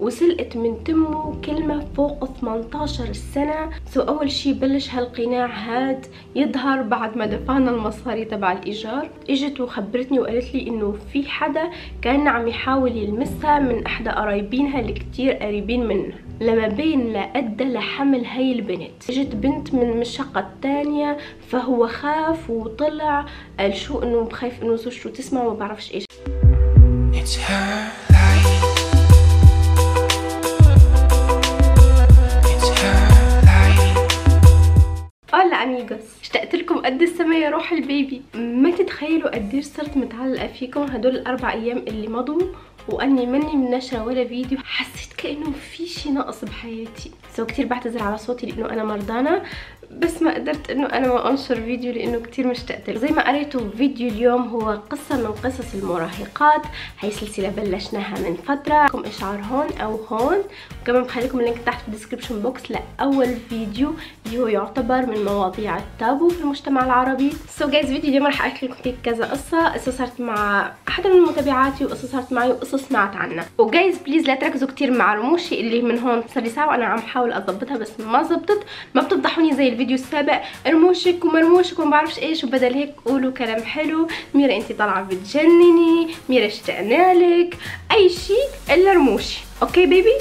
وسلقت من تمه كلمة فوق 18 سنة. سو أول شي بلش هالقناع هاد يظهر بعد ما دفعنا المصاري تبع الإيجار. إجت وخبرتني وقالت لي إنه في حدا كان عم يحاول يلمسها من إحدى قرايبينها اللي كتير قريبين منها، لما بين لا أدى لحمل هاي البنت. إجت بنت من الشقة الثانية، فهو خاف وطلع قال شو إنه بخاف إنه زوجته تسمع وما بعرفش إيش. اشتقت لكم قد السما يا روح البيبي، ما تتخيلوا قديش صرت متعلقه فيكم هدول ال4 ايام اللي مضوا، واني مني منشره ولا فيديو. حسيت كانه في شي ناقص بحياتي. سو كتير بعتذر على صوتي لانه انا مرضانه، بس ما قدرت انه انا ما انشر فيديو لانه كتير مشتقت. زي ما قريتوا فيديو اليوم هو قصه من قصص المراهقات، هي سلسله بلشناها من فتره. لكم اشعار هون او هون، وكمان بخليكم اللينك تحت في الديسكربشن بوكس لاول فيديو اللي هو يعتبر من مواضيع التابو في المجتمع العربي. سو جايز فيديو اليوم راح احكي لكم فيه كذا قصه صارت مع احد من متابعاتي، وقصه صارت معي، وقصه سمعت عنها. وجايز بليز لا تركزوا كتير مع رموشي اللي من هون، صار لي ساعه وانا عم حاول اضبطها بس ما زبطت. ما بتفضحوني زي الفيديو السابق، رموشك ومرموشك وما بعرفش ايش، وبدل هيك قولوا كلام حلو. ميرا انتي طالعه بتجنني، ميرا اشتقنا لك، اي شيء الا رموشي. اوكي بيبي.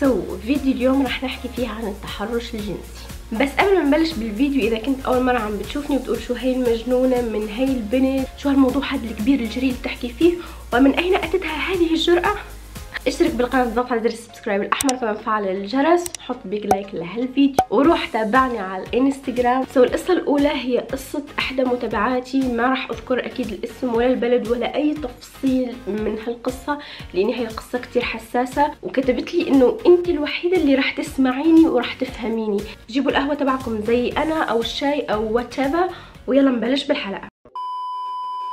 سو فيديو اليوم رح نحكي فيه عن التحرش الجنسي. بس قبل ما نبلش بالفيديو، اذا كنت اول مره عم بتشوفني وبتقول شو هي المجنونه من هي البنت، شو هالموضوع هاد الكبير الجريء اللي بتحكي فيه، ومن اين اتتها هذه الجرأه، اشترك بالقناه، ضغط على زر السبسكرايب الاحمر، كمان فعل الجرس، حط بيج لايك لهالفيديو، وروح تابعني على الانستغرام. سو القصه الاولى هي قصه احدى متابعاتي، ما راح اذكر اكيد الاسم ولا البلد ولا اي تفصيل من هالقصه لان هي قصه كتير حساسه. وكتبت لي انه انت الوحيده اللي راح تسمعيني وراح تفهميني، جيبوا القهوه تبعكم زي انا او الشاي او وات ايفر، ويلا نبلش بالحلقه.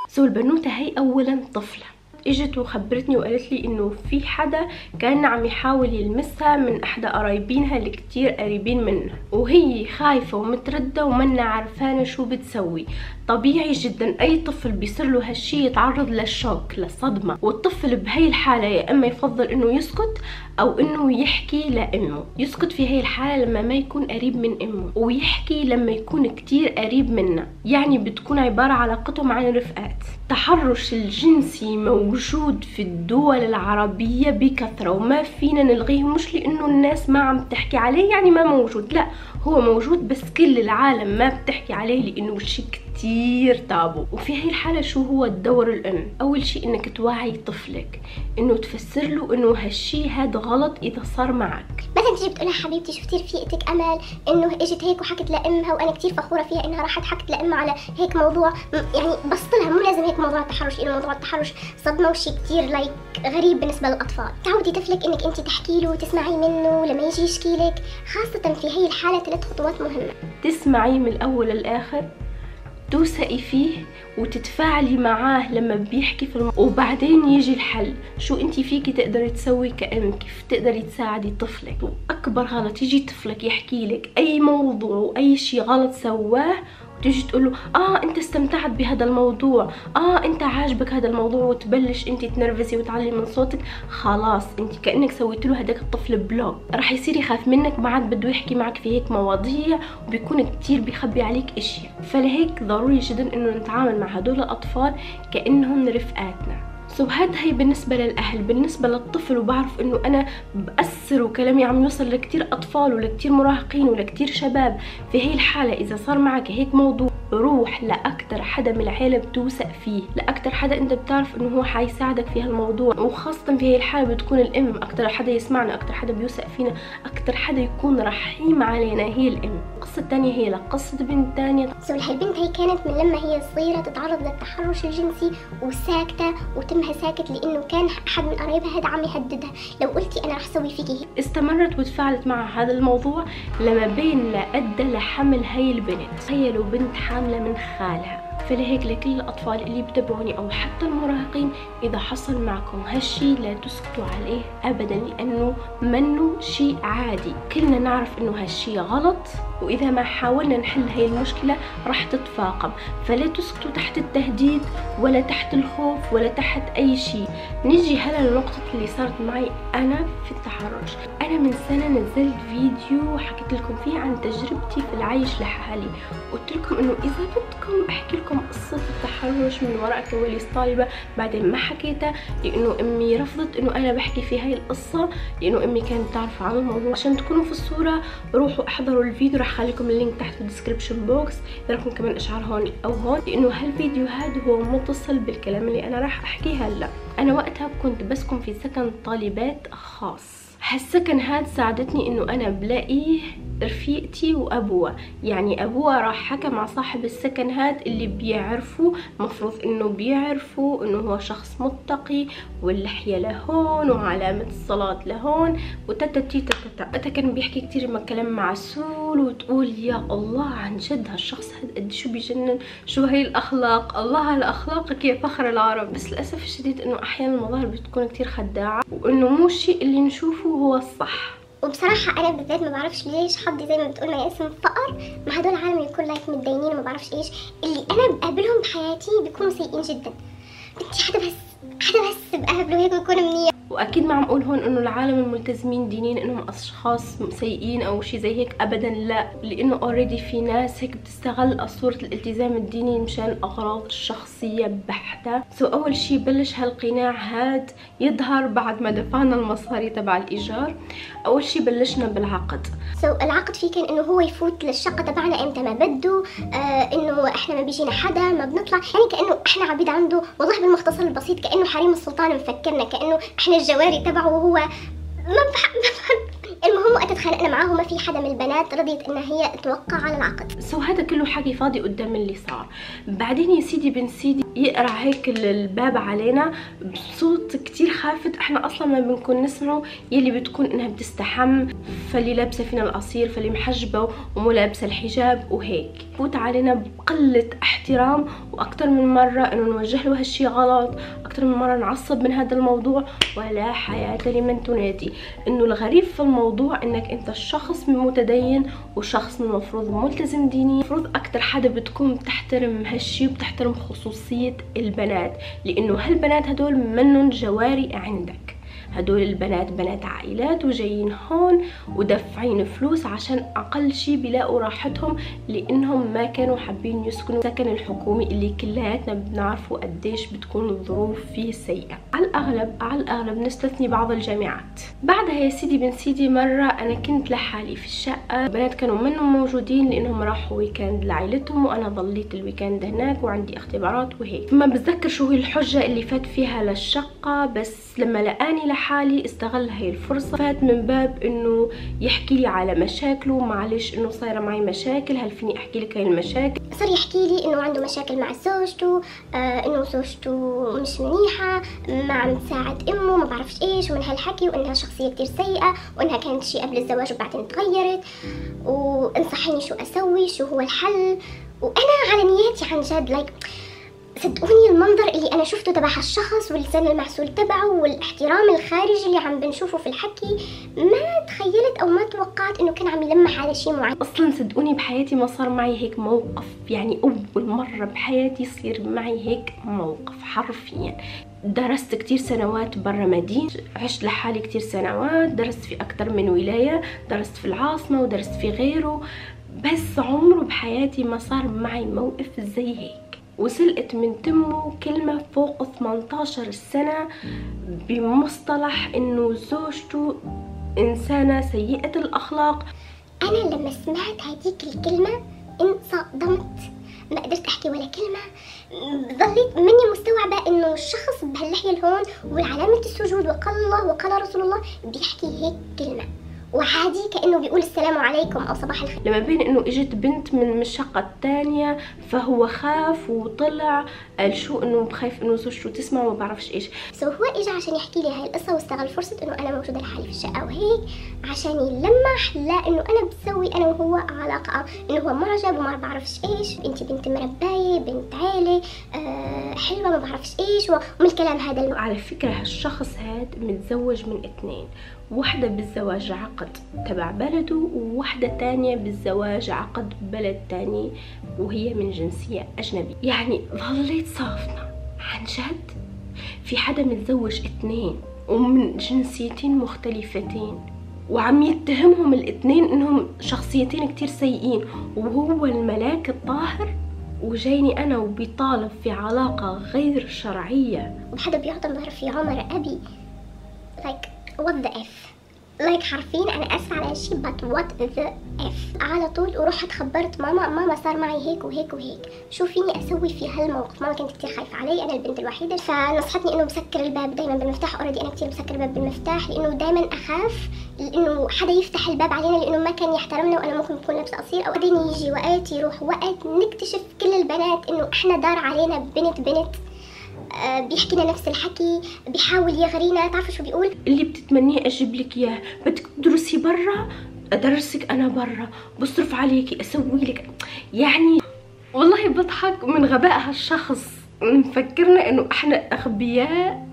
سو البنوته هي اولا طفله. اجت وخبرتني وقالت لي انه في حدا كان عم يحاول يلمسها من احدى قرايبينها اللي كتير قريبين منها، وهي خايفه ومتردده ومنا عرفانه شو بتسوي. طبيعي جدا اي طفل بيصير له هالشي يتعرض للشوك، للصدمه، والطفل بهي الحاله يا اما يفضل انه يسكت او انه يحكي لامه. يسكت في هي الحاله لما ما يكون قريب من امه، ويحكي لما يكون كتير قريب منها، يعني بتكون عباره علاقتهم عن رفقات. التحرش الجنسي موجود في الدول العربية بكثرة وما فينا نلغيه، مش لأنه الناس ما عم تحكي عليه يعني ما موجود، لا هو موجود بس كل العالم ما بتحكي عليه لأنه شي كتير تابو. وفي هاي الحالة شو هو الدور الأم؟ أول شي إنك توعي طفلك، إنه تفسر له إنه هالشي هاد غلط إذا صار معك. مثلا تجي بتقولها حبيبتي شو كتير رفيقتك أمل إنه إجت هيك وحكت لأمها وأنا كتير فخورة فيها إنها راحت حكت لأمها على هيك موضوع، يعني بسطلها مو لازم هيك موضوع التحرش، إنه موضوع التحرش صدمة وشي كتير لايك غريب بالنسبة للأطفال. تعودي طفلك إنك أنت تحكي له وتسمعي منه لما يجي يشكي لك، خاصة في هاي الحالة 3 خطوات مهمة. تسمعي من الأول للآخر، توثقي فيه، وتتفاعلي معاه لما بيحكي في وبعدين يجي الحل، شو انت فيكي تقدري تسوي كأم، كيف تقدري تساعدي طفلك. واكبر غلط يجي طفلك يحكي لك اي موضوع واي شيء غلط سواه وتجي تقول له انت استمتعت بهذا الموضوع، انت عاجبك هذا الموضوع، وتبلش انت تنرفزي وتعلي من صوتك. خلاص انت كانك سويت له هداك الطفل بلوك، راح يصير يخاف منك، ما عاد بده يحكي معك في هيك مواضيع، وبيكون كتير بيخبي عليك اشياء. فلهيك ضروري جدا انه نتعامل مع هدول الاطفال كانهم رفقاتنا. سو هاد هي بالنسبة للأهل، بالنسبة للطفل. وبعرف إنه أنا بأثر وكلامي عم يوصل لكتير أطفال ولكتير مراهقين ولكتير شباب. في هي الحالة إذا صار معك هيك موضوع، روح لأكتر حدا من العيلة بتوثق فيه، لأكتر حدا أنت بتعرف إنه هو حيساعدك في هالموضوع، وخاصة في هي الحالة بتكون الأم أكتر حدا يسمعنا، أكتر حدا بيوثق فينا، أكتر حدا يكون رحيم علينا هي الأم. القصة الثانية هي لقصة بنت ثانية. سو البنت هي كانت من لما هي صغيرة تتعرض للتحرش الجنسي وساكتة، وتمها ساكت لأنه كان أحد من قرايبها هذا عم يهددها، لو قلتي أنا رح سوي فيكي. استمرت وتفاعلت مع هذا الموضوع لما بين لا أدى لحمل هي البنت. تخيلوا بنت حاملة من خالها، فلهيك لكل الأطفال اللي بتابعوني أو حتى المراهقين، إذا حصل معكم هالشي لا تسكتوا عليه أبدا، لأنه منه شي عادي، كلنا نعرف إنه هالشي غلط، وإذا ما حاولنا نحل هاي المشكلة راح تتفاقم. فلا تسكتوا تحت التهديد ولا تحت الخوف ولا تحت أي شيء. نجي هلا لنقطة اللي صارت معي أنا في التحرش. أنا من سنة نزلت فيديو حكيت لكم فيه عن تجربتي في العيش لحالي، قلت لكم إنه إذا بدكم بحكي لكم قصة التحرش من وراء كواليس طالبة. بعدين ما حكيتها لأنه أمي رفضت إنه أنا بحكي في هاي القصة، لأنه أمي كانت تعرف عن الموضوع. عشان تكونوا في الصورة روحوا احضروا الفيديو، راح خليكم اللينك تحت في الديسكربشن بوكس، يراكم كمان إشعار هون أو هون، لأنه هالفيديو هذا هو متصل بالكلام اللي أنا راح أحكيه هلا. أنا وقتها كنت بسكن في سكن طالبات خاص، هالسكن هاد ساعدتني انه انا بلاقيه رفيقتي وابوها. يعني ابوها راح حكى مع صاحب السكن هاد اللي بيعرفه، مفروض انه بيعرفه انه هو شخص متقي واللحية لهون وعلامة الصلاة لهون وتتتي تتتا. أتا كان بيحكي كتير كلام معسول، وتقول يا الله عن جد هالشخص هاد قد شو بيجنن، شو هي الأخلاق، الله هالأخلاق كيف فخر العرب. بس للأسف الشديد انه احيانا المظاهر بتكون كتير خداعة، وانه مو الشيء اللي نشوفه هو الصح. وبصراحه انا بالذات ما بعرفش ليش حظي زي ما بتقول ما يقسم فقر مع هدول العالم اللي كل لايف متدينين وما بعرفش ايش، اللي انا بقابلهم بحياتي بيكونوا سيئين جدا. انتي حدا بس بقابله هيك ويكون منيح. واكيد ما عم اقول هون انه العالم الملتزمين دينيين انهم اشخاص سيئين او شيء زي هيك، ابدا لا، لانه اوريدي في ناس هيك بتستغل صوره الالتزام الديني مشان اغراض شخصيه بحته. اول شيء بلش هالقناع هاد يظهر بعد ما دفعنا المصاري تبع الايجار. اول شيء بلشنا بالعقد. العقد فيه كان انه هو يفوت للشقه تبعنا امتى ما بده، انه احنا ما بيجينا حدا، ما بنطلع، يعني كانه احنا عبيد عنده. والله بالمختصر البسيط كانه حريم السلطان مفكرنا، كانه احنا الجواري تبعه وهو ما بفهم. المهم وقت اتخانقنا معاه ما في حدا من البنات رضيت انها هي توقع على العقد. هذا كله حكي فاضي قدام اللي صار. بعدين يا سيدي بن سيدي يقرع هيك الباب علينا بصوت كتير خافت، احنا اصلا ما بنكون نسمعه، يلي بتكون انها بتستحم، فاللي لابسه فينا القصير، فاللي محجبه ومو لابسه الحجاب وهيك. فوت علينا بقله احترام، واكثر من مره انه نوجه له هالشي غلط، اكثر من مره نعصب من هذا الموضوع. ولا حياه لمن تنادي. انه الغريب في الموضوع انك انت الشخص متدين وشخص المفروض ملتزم ديني، المفروض اكثر حدا بتكون بتحترم هالشي وبتحترم خصوصيه البنات، لانه هالبنات هدول منن جواري عندك، هدول البنات بنات عائلات وجايين هون ودفعين فلوس عشان اقل شي بيلاقوا راحتهم، لانهم ما كانوا حابين يسكنوا السكن الحكومي اللي كلياتنا بنعرفوا قديش بتكون الظروف فيه سيئه. على الاغلب نستثني بعض الجامعات. بعدها يا سيدي بن سيدي مره انا كنت لحالي في الشقه، البنات كانوا منهم موجودين لانهم راحوا ويكند لعائلتهم، وانا ضليت الويكند هناك وعندي اختبارات وهيك. ما بتذكر شو هي الحجه اللي فات فيها للشقه، بس لما لقاني لحالي استغل هاي الفرصه، فات من باب انه يحكي لي على مشاكله، معلش انه صايره معي مشاكل، هل فيني احكي لك هاي المشاكل. صار يحكي لي انه عنده مشاكل مع زوجته، انه زوجته مش منيحه، ما عم تساعد امه، ما بعرفش ايش، ومن هالحكي، وانها شخصيه كتير سيئه، وانها كانت شيء قبل الزواج وبعدين تغيرت، وانصحيني شو اسوي، شو هو الحل. وانا على نياتي عن جد لايك صدقوني المنظر اللي انا شفته تبع هالشخص واللسان المعسول تبعه والاحترام الخارجي اللي عم بنشوفه في الحكي، ما تخيلت او ما توقعت انه كان عم يلمح على شيء معين. اصلا صدقوني بحياتي ما صار معي هيك موقف، يعني اول مره بحياتي يصير معي هيك موقف حرفيا. درست كتير سنوات برا مدينتي، عشت لحالي كتير سنوات، درست في اكثر من ولايه، درست في العاصمه ودرست في غيره، بس عمره بحياتي ما صار معي موقف زي هيك. وسلقت من تمه كلمة فوق 18 سنة بمصطلح انه زوجته انسانة سيئة الاخلاق. انا لما سمعت هديك الكلمة انصدمت، ما قدرت احكي ولا كلمة، ظليت مني مستوعبة انه الشخص بهاللحية الهون والعلامة السجود وقال الله وقال رسول الله بيحكي هيك كلمة، وعادي كأنه بيقول السلام عليكم او صباح الخير. لما بين انه اجت بنت من الشقة الثانية فهو خاف وطلع قال شو انه خايف انه زوجته تسمع وما بعرفش ايش. هو اجى عشان يحكي لي هاي القصة واستغل فرصة انه انا موجودة لحالي في الشقة وهيك عشان يلمح لا انه انا بسوي انا وهو علاقة، انه هو معجب وما بعرفش ايش، انت بنت مرباية بنت عيلة حلوة ما بعرفش ايش ومن الكلام هذا اللي... على فكرة هالشخص هاد متزوج من اثنين، واحدة بالزواج عقد تبع بلده وواحدة تانية بالزواج عقد بلد تاني وهي من جنسية أجنبية. يعني ظليت صافنة عن جد في حدا متزوج اثنين ومن جنسيتين مختلفتين وعم يتهمهم الاثنين انهم شخصيتين كتير سيئين وهو الملاك الطاهر، وجايني انا وبيطالب في علاقة غير شرعية وحدا بيعطي ظهر في عمر ابي. like what the f like حرفيا انا اسفه على هالشيء but what the f. على طول ورحت خبرت ماما، ماما صار معي هيك وهيك وهيك شو فيني اسوي في هالموقف. ماما كانت كثير خايفه علي، انا البنت الوحيده، فنصحتني انه مسكر الباب دائما بالمفتاح. اوريدي انا كثير مسكر الباب بالمفتاح لانه دائما اخاف انه حدا يفتح الباب علينا لانه ما كان يحترمنا وانا ممكن اكون لابسه قصير او بعدين يجي وقت يروح وقت نكتشف كل البنات انه احنا دار علينا بنت بيحكي لنا نفس الحكي، بيحاول يغرينا. تعرفوا شو بيقول؟ اللي بتتمنيه اجيب لك اياه، بدك تدرسي برا ادرسك انا برا، بصرف عليكي اسوي لك. يعني والله بضحك من غباء هالشخص، مفكرنا انه احنا اغبياء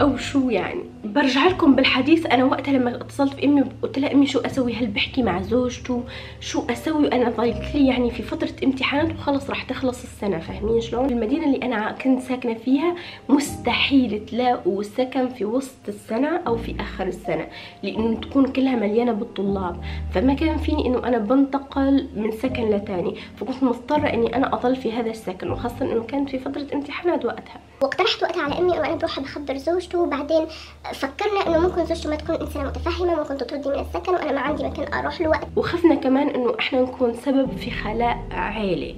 او شو. يعني برجع لكم بالحديث انا وقتها لما اتصلت بامي قلت لها امي شو اسوي، هل بحكي مع زوجته، شو اسوي، وانا ضايقت لي يعني في فتره امتحانات وخلص رح تخلص السنه، فاهمين شلون؟ المدينه اللي انا كنت ساكنه فيها مستحيل تلاقوا سكن في وسط السنه او في اخر السنه لانه تكون كلها مليانه بالطلاب، فما كان فيني انه انا بنتقل من سكن لتاني، فكنت مضطره اني انا اضل في هذا السكن، وخاصه انه كانت في فتره امتحانات وقتها. واقترحت وقتها على امي انه انا بروح بخبر زوجته، وبعدين فكرنا انه ممكن زوجته ما تكون انسانه متفهمه، ممكن تطردني من السكن وانا ما عندي مكان اروح له وقت، وخفنا كمان انه احنا نكون سبب في خلاء عائله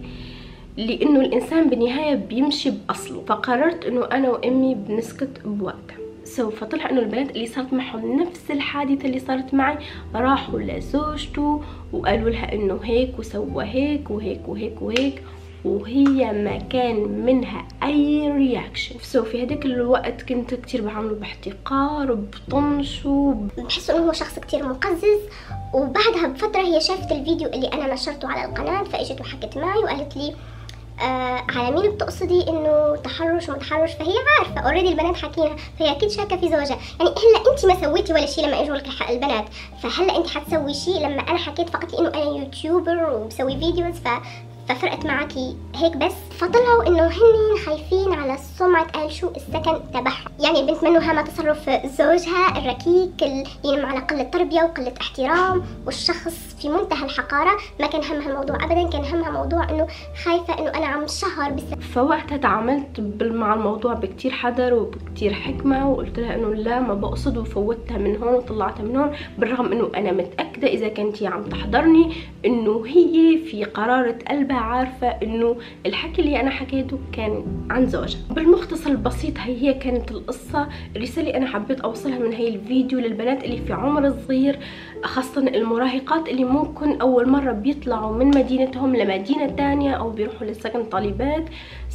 لانه الانسان بالنهايه بيمشي باصله، فقررت انه انا وامي بنسكت بوقتها. فطلع انه البنات اللي صارت معهم نفس الحادثه اللي صارت معي راحوا لزوجته وقالوا لها انه هيك وسوى هيك وهيك وهيك وهيك وهي ما كان منها اي رياكشن. في هداك الوقت كنت كتير بعامله باحتقار وبطنش بحس انه هو شخص كتير مقزز. وبعدها بفتره هي شافت الفيديو اللي انا نشرته على القناه، فاجت وحكت معي وقالت لي على مين بتقصدي انه تحرش وما تحرش، فهي عارفه اوريدي البنات حكينا، فهي اكيد شاكه في زوجها. يعني هلا انت ما سويتي ولا شيء لما اجوا لك البنات، فهلا انت حتسوي شيء لما انا حكيت فقط انه انا يوتيوبر وبسوي فيديوز ففرقت معاكي هيك بس. فطلعوا انه هن خايفين على سمعة قال شو السكن تبعهم، يعني بنت منه هامة تصرف زوجها الركيك اللي ينم على قلة تربية وقلة احترام، والشخص في منتهى الحقارة ما كان همها الموضوع ابدا، كان همها موضوع انه خايفة انه انا عم شهر بس. فوقتها تعاملت مع الموضوع بكتير حذر وبكتير حكمة، وقلت لها انه لا ما بقصد، وفوتها من هون وطلعتها من هون، بالرغم انه انا متأكدة اذا كنتي عم تحضرني انه هي في قرارة قلبها عارفة انه الحكي اللي انا حكيته كان عن زوجها. بالمختصر البسيط هي كانت القصة. الرسالة انا حبيت اوصلها من هاي الفيديو للبنات اللي في عمر صغير، خاصة المراهقات اللي ممكن اول مرة بيطلعوا من مدينتهم لمدينة تانية او بيروحوا للسكن طالبات.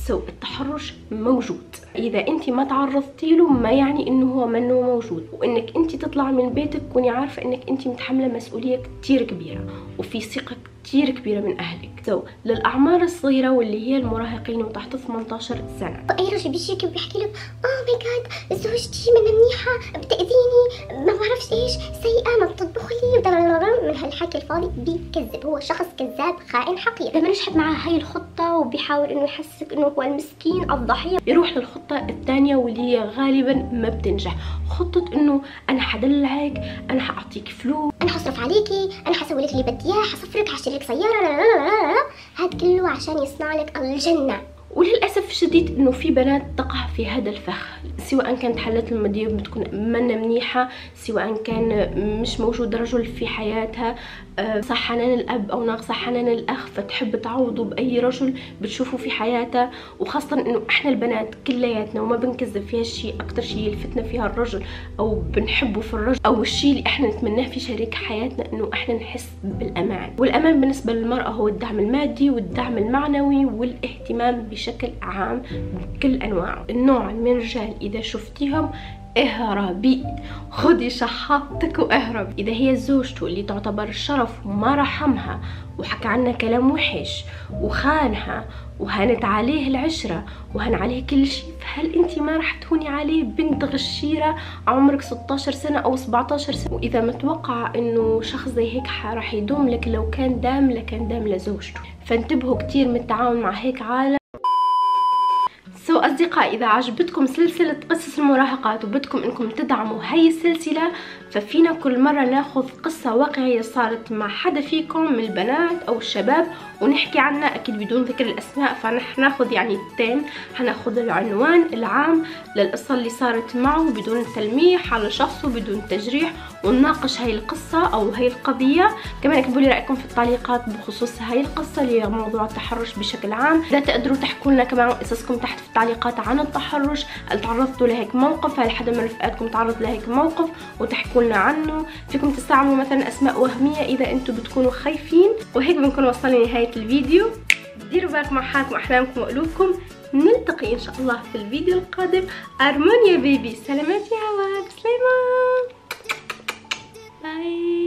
التحرش موجود، اذا انت ما تعرضتي له ما يعني انه هو منه موجود، وانك انت تطلعي من بيتك كوني عارفة انك انت متحملة مسؤولية كتير كبيرة وفي ثقة كتير كبيرة من اهلك. للاعمار الصغيرة واللي هي المراهقين اللي تحت 18 سنة، اي راجل بيشيك وبيحكي لك اوه ماي جاد زوجتي منا منيحة بتأذيني ما بعرفش ايش سيئة ما بتطبخ لي، من هالحكي الفاضي بيكذب. هو شخص كذاب خائن حقير. لما نجحت معاه هاي الخطة وبيحاول انه يحسسك انه هو المسكين الضحية، يروح للخطة الثانية واللي هي غالبا ما بتنجح، خطة انه انا حدلعك، انا حاعطيك فلوس، انا حصرف عليكي، انا حسوي لك اللي بدي اياه، حسافرك، حاشتري لك سيارة، لا لا لا لا. هاد كله عشان يصنع لك الجنة. وللاسف الشديد انه في بنات تقع في هذا الفخ، سواء كانت حالات المديوب بتكون منا منيحه، سواء كان مش موجود رجل في حياتها، صح حنان الاب او ناقصه حنان الاخ، فتحب تعوضه باي رجل بتشوفه في حياتها. وخاصه انه احنا البنات كلياتنا وما بنكذب فيها الشيء، اكتر شيء يلفتنا فيها الرجل او بنحبه في الرجل او الشيء اللي احنا نتمناه في شريك حياتنا، انه احنا نحس بالامان. والامان بالنسبه للمراه هو الدعم المادي والدعم المعنوي والاهتمام بشكل عام بكل انواعه. النوع من الرجال اذا شفتيهم اهربي، خدي شحطتك واهربي. اذا هي زوجته اللي تعتبر الشرف وما رحمها وحكى عنها كلام وحش وخانها وهانت عليه العشرة وهان عليه كل شيء، فهل انت ما رح تهوني عليه بنت غشيرة عمرك 16 سنة او 17 سنة؟ واذا متوقعة انه شخص زي هيك رح يدوم لك، لو كان دام لكان دام لزوجته، فانتبهوا كتير من التعامل مع هيك عالم. أصدقائي، إذا عجبتكم سلسلة قصص المراهقات وبدكم إنكم تدعموا هاي السلسلة، ففينا كل مرة ناخذ قصة واقعية صارت مع حدا فيكم من البنات أو الشباب ونحكي عنها، أكيد بدون ذكر الأسماء. فنحن ناخذ يعني التيم، هناخذ العنوان العام للقصة اللي صارت معه بدون تلميح على شخصه بدون تجريح، ونناقش هاي القصة أو هاي القضية. كمان اكتبوا لي رأيكم في التعليقات بخصوص هاي القصة اللي هي موضوع التحرش بشكل عام. إذا تقدروا تحكوا لنا كمان قصصكم تحت في التعليقات عن التحرش، هل تعرضتوا لهيك موقف، هل حدا من رفقاتكم تعرض لهيك موقف وتحكوا لنا عنه. فيكم تستعملوا مثلا أسماء وهمية إذا أنتم بتكونوا خايفين. وهيك بنكون وصلنا لنهاية الفيديو. ديروا بالكم على حالكم، أحلامكم وقلوبكم. نلتقي إن شاء الله في الفيديو القادم. أرمون يا بيبي، سلامات يا هوا، سلامات. Bye.